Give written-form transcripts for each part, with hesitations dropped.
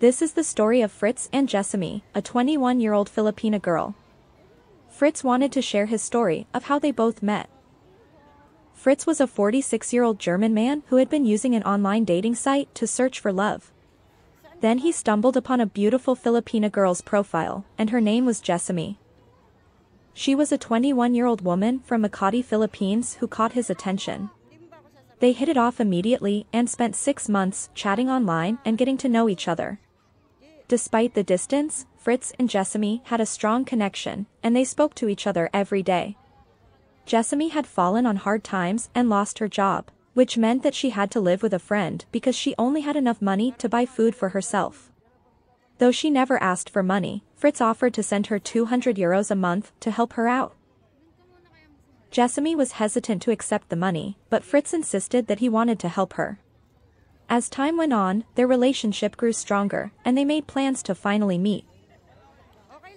This is the story of Fritz and Jessimae, a 21-year-old Filipina girl. Fritz wanted to share his story of how they both met. Fritz was a 46-year-old German man who had been using an online dating site to search for love. Then he stumbled upon a beautiful Filipina girl's profile, and her name was Jessimae. She was a 21-year-old woman from Makati, Philippines who caught his attention. They hit it off immediately and spent 6 months chatting online and getting to know each other. Despite the distance, Fritz and Jessimae had a strong connection, and they spoke to each other every day. Jessimae had fallen on hard times and lost her job, which meant that she had to live with a friend because she only had enough money to buy food for herself. Though she never asked for money, Fritz offered to send her 200 euros a month to help her out. Jessimae was hesitant to accept the money, but Fritz insisted that he wanted to help her. As time went on, their relationship grew stronger, and they made plans to finally meet.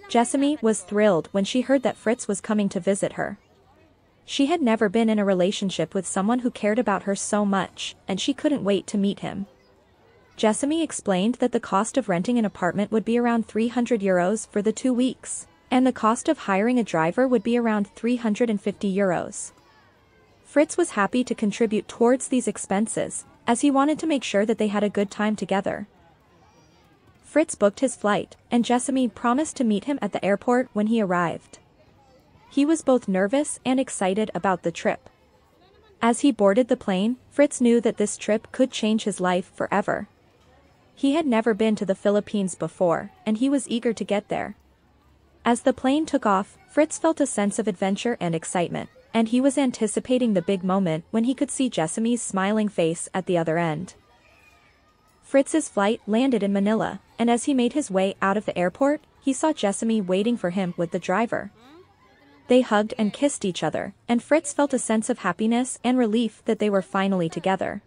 Jessimae was thrilled when she heard that Fritz was coming to visit her. She had never been in a relationship with someone who cared about her so much, and she couldn't wait to meet him. Jessimae explained that the cost of renting an apartment would be around 300 euros for the 2 weeks, and the cost of hiring a driver would be around 350 euros. Fritz was happy to contribute towards these expenses, as he wanted to make sure that they had a good time together. Fritz booked his flight, and Jessimae promised to meet him at the airport when he arrived. He was both nervous and excited about the trip. As he boarded the plane, Fritz knew that this trip could change his life forever. He had never been to the Philippines before, and he was eager to get there. As the plane took off, Fritz felt a sense of adventure and excitement, and he was anticipating the big moment when he could see Jessimae's smiling face at the other end. Fritz's flight landed in Manila, and as he made his way out of the airport, he saw Jessimae waiting for him with the driver. They hugged and kissed each other, and Fritz felt a sense of happiness and relief that they were finally together.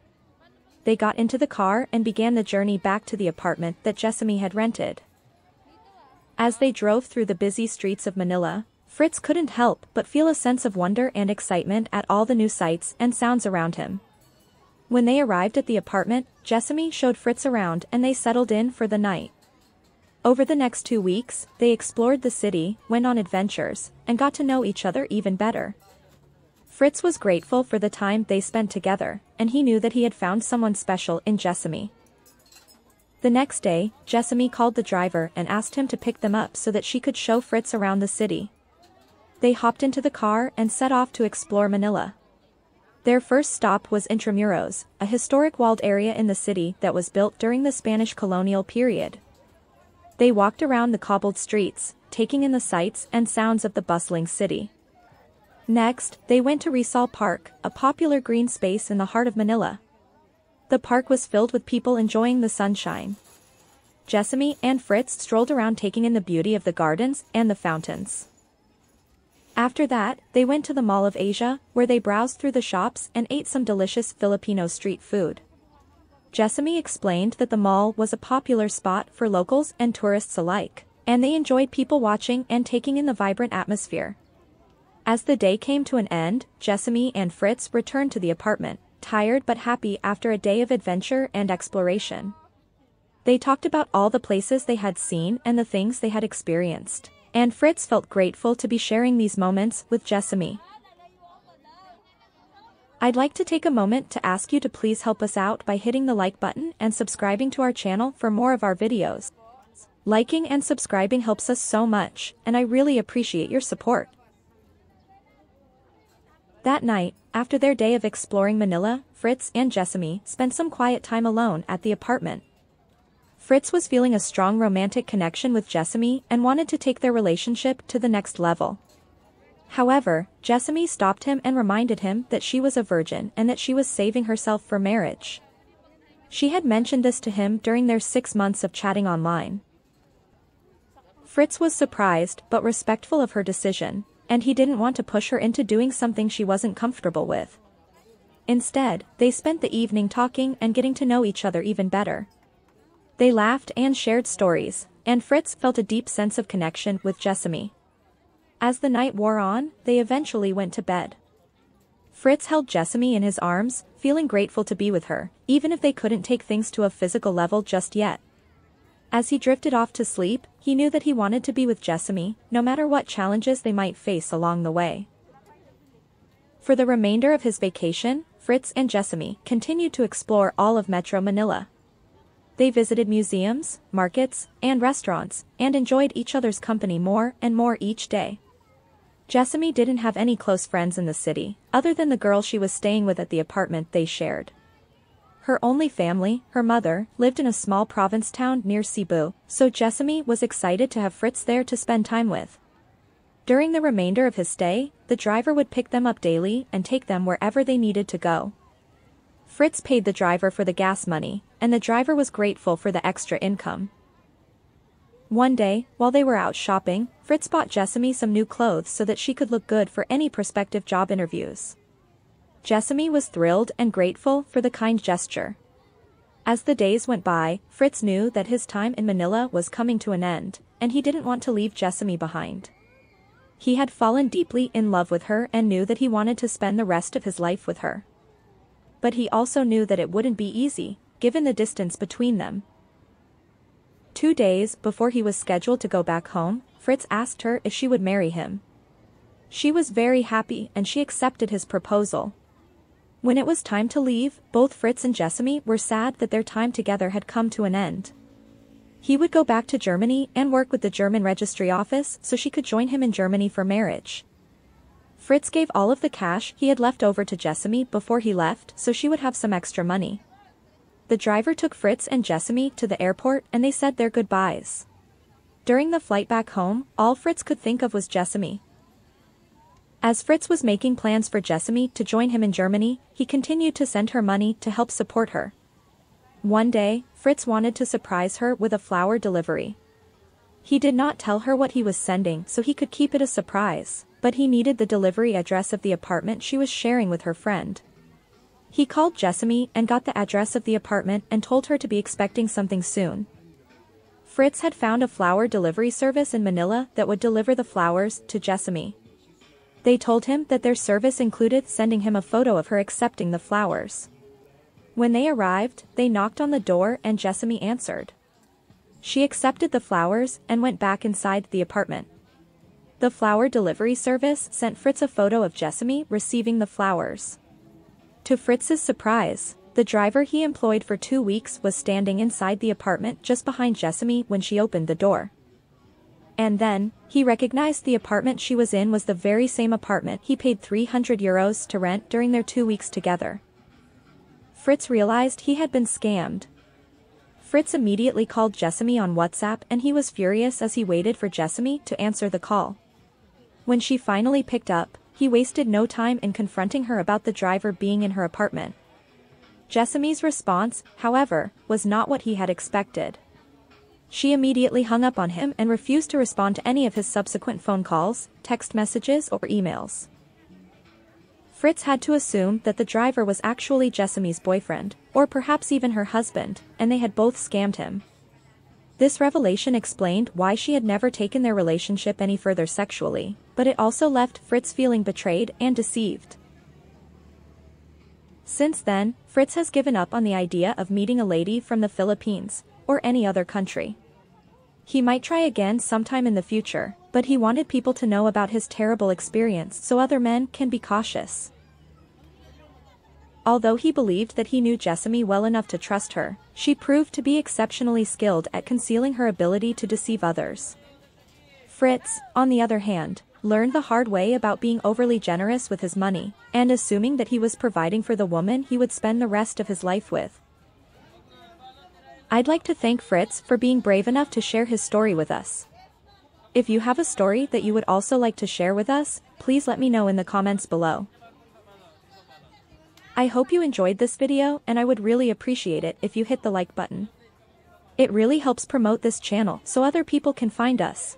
They got into the car and began the journey back to the apartment that Jessimae had rented. As they drove through the busy streets of Manila, Fritz couldn't help but feel a sense of wonder and excitement at all the new sights and sounds around him. When they arrived at the apartment, Jessimae showed Fritz around and they settled in for the night. Over the next 2 weeks, they explored the city, went on adventures, and got to know each other even better. Fritz was grateful for the time they spent together, and he knew that he had found someone special in Jessimae. The next day, Jessimae called the driver and asked him to pick them up so that she could show Fritz around the city. They hopped into the car and set off to explore Manila. Their first stop was Intramuros, a historic walled area in the city that was built during the Spanish colonial period. They walked around the cobbled streets, taking in the sights and sounds of the bustling city. Next, they went to Rizal Park, a popular green space in the heart of Manila. The park was filled with people enjoying the sunshine. Jessimae and Fritz strolled around taking in the beauty of the gardens and the fountains. After that, they went to the Mall of Asia, where they browsed through the shops and ate some delicious Filipino street food. Jessimae explained that the mall was a popular spot for locals and tourists alike, and they enjoyed people watching and taking in the vibrant atmosphere. As the day came to an end, Jessimae and Fritz returned to the apartment, tired but happy after a day of adventure and exploration. They talked about all the places they had seen and the things they had experienced, and Fritz felt grateful to be sharing these moments with Jessimae. I'd like to take a moment to ask you to please help us out by hitting the like button and subscribing to our channel for more of our videos. Liking and subscribing helps us so much, and I really appreciate your support. That night, after their day of exploring Manila, Fritz and Jessimae spent some quiet time alone at the apartment. Fritz was feeling a strong romantic connection with Jessimae and wanted to take their relationship to the next level. However, Jessimae stopped him and reminded him that she was a virgin and that she was saving herself for marriage. She had mentioned this to him during their 6 months of chatting online. Fritz was surprised but respectful of her decision, and he didn't want to push her into doing something she wasn't comfortable with. Instead, they spent the evening talking and getting to know each other even better. They laughed and shared stories, and Fritz felt a deep sense of connection with Jessimae. As the night wore on, they eventually went to bed. Fritz held Jessimae in his arms, feeling grateful to be with her, even if they couldn't take things to a physical level just yet. As he drifted off to sleep, he knew that he wanted to be with Jessimae, no matter what challenges they might face along the way. For the remainder of his vacation, Fritz and Jessimae continued to explore all of Metro Manila. They visited museums, markets, and restaurants, and enjoyed each other's company more and more each day. Jessimae didn't have any close friends in the city, other than the girl she was staying with at the apartment they shared. Her only family, her mother, lived in a small province town near Cebu, so Jessimae was excited to have Fritz there to spend time with. During the remainder of his stay, the driver would pick them up daily and take them wherever they needed to go. Fritz paid the driver for the gas money, and the driver was grateful for the extra income. One day, while they were out shopping, Fritz bought Jessimae some new clothes so that she could look good for any prospective job interviews. Jessimae was thrilled and grateful for the kind gesture. As the days went by, Fritz knew that his time in Manila was coming to an end, and he didn't want to leave Jessimae behind. He had fallen deeply in love with her and knew that he wanted to spend the rest of his life with her. But he also knew that it wouldn't be easy, given the distance between them. 2 days before he was scheduled to go back home, Fritz asked her if she would marry him. She was very happy and she accepted his proposal. When it was time to leave, both Fritz and Jessimae were sad that their time together had come to an end. He would go back to Germany and work with the German registry office so she could join him in Germany for marriage. Fritz gave all of the cash he had left over to Jessimae before he left so she would have some extra money. The driver took Fritz and Jessimae to the airport and they said their goodbyes. During the flight back home, all Fritz could think of was Jessimae. As Fritz was making plans for Jessimae to join him in Germany, he continued to send her money to help support her. One day, Fritz wanted to surprise her with a flower delivery. He did not tell her what he was sending so he could keep it a surprise, but he needed the delivery address of the apartment she was sharing with her friend. He called Jessimae and got the address of the apartment and told her to be expecting something soon. Fritz had found a flower delivery service in Manila that would deliver the flowers to Jessimae. They told him that their service included sending him a photo of her accepting the flowers. When they arrived, they knocked on the door and Jessimae answered. She accepted the flowers and went back inside the apartment. The flower delivery service sent Fritz a photo of Jessimae receiving the flowers. To Fritz's surprise, the driver he employed for 2 weeks was standing inside the apartment just behind Jessimae when she opened the door. And then, he recognized the apartment she was in was the very same apartment he paid 300 euros to rent during their 2 weeks together. Fritz realized he had been scammed. Fritz immediately called Jessimae on WhatsApp and he was furious as he waited for Jessimae to answer the call. When she finally picked up, he wasted no time in confronting her about the driver being in her apartment. Jessimae's response, however, was not what he had expected. She immediately hung up on him and refused to respond to any of his subsequent phone calls, text messages or emails. Fritz had to assume that the driver was actually Jessimae's boyfriend, or perhaps even her husband, and they had both scammed him. This revelation explained why she had never taken their relationship any further sexually, but it also left Fritz feeling betrayed and deceived. Since then, Fritz has given up on the idea of meeting a lady from the Philippines, or any other country. He might try again sometime in the future, but he wanted people to know about his terrible experience so other men can be cautious. Although he believed that he knew Jessimae well enough to trust her, she proved to be exceptionally skilled at concealing her ability to deceive others. Fritz, on the other hand, learned the hard way about being overly generous with his money, and assuming that he was providing for the woman he would spend the rest of his life with. I'd like to thank Fritz for being brave enough to share his story with us. If you have a story that you would also like to share with us, please let me know in the comments below. I hope you enjoyed this video and I would really appreciate it if you hit the like button. It really helps promote this channel so other people can find us.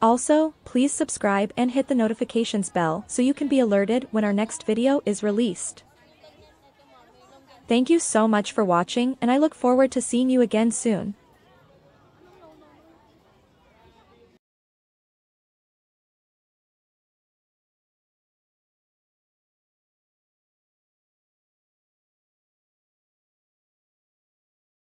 Also, please subscribe and hit the notifications bell so you can be alerted when our next video is released. Thank you so much for watching and I look forward to seeing you again soon.